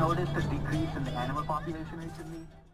Notice the decrease in the animal population recently?